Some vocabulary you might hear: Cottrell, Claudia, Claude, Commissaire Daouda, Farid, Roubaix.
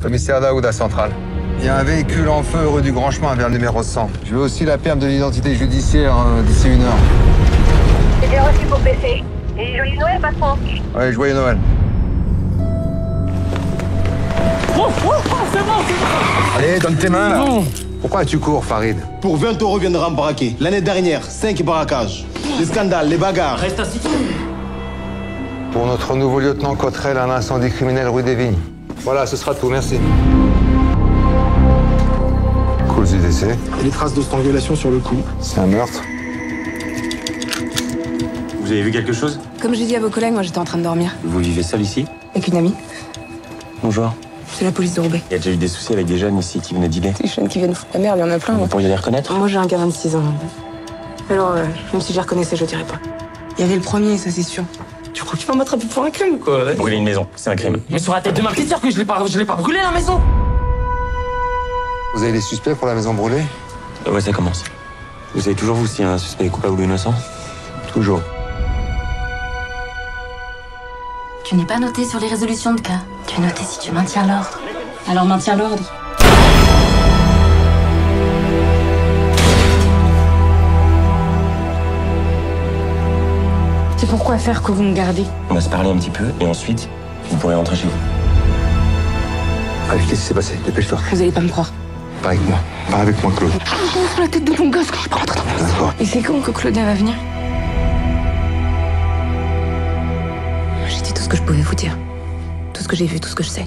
Commissaire Daouda, centrale. Il y a un véhicule en feu rue du Grand Chemin vers le numéro 100. Je veux aussi la perte de l'identité judiciaire d'ici 1 heure. C'est bien reçu pour PC. Et joyeux Noël, patron. Ouais, joyeux Noël. C'est bon, c'est bon. Allez, donne tes mains, là. Pourquoi tu cours, Farid? Pour 20 euros viendra me braquer. L'année dernière, 5 braquages. Les scandales, les bagarres. Reste assis. Pour notre nouveau lieutenant Cottrell, un incendie criminel rue des Vignes. Voilà, ce sera tout, merci. Cause du décès. Et les traces de strangulation sur le cou. C'est un meurtre. Vous avez vu quelque chose? Comme j'ai dit à vos collègues, moi j'étais en train de dormir. Vous vivez seul ici? Avec une amie. Bonjour. C'est la police de Roubaix. Il y a déjà eu des soucis avec des jeunes ici qui venaient dealer. Des jeunes qui viennent foutre la merde, il y en a plein. Vous pourriez les reconnaître? Moi j'ai un gars de 26 ans. Alors, même si je les reconnaissais, je dirais pas. Il y avait le premier, ça c'est sûr. Tu crois qu'il va m'attraper pour un crime ou quoi? Brûler une maison, c'est un crime. Mais sur la tête de ma petite sœur que je l'ai pas brûlé la maison. Vous avez des suspects pour la maison brûlée? Ouais, ça commence. Vous savez toujours vous si un suspect est coupable ou innocent? Toujours. Tu n'es pas noté sur les résolutions de cas. Tu es noté si tu maintiens l'ordre. Alors maintiens l'ordre. C'est pourquoi faire que vous me gardez? On va se parler un petit peu et ensuite, vous pourrez rentrer chez vous. Allez, qu'est-ce qui s'est passé? Dépêche-toi. Vous allez pas me croire. Pas avec moi. Pas avec moi, Claude. Je me sur la tête de ton gosse quand je peux rentrer dans la maison. Et c'est quand que Claudia va venir? J'ai dit tout ce que je pouvais vous dire. Tout ce que j'ai vu, tout ce que je sais.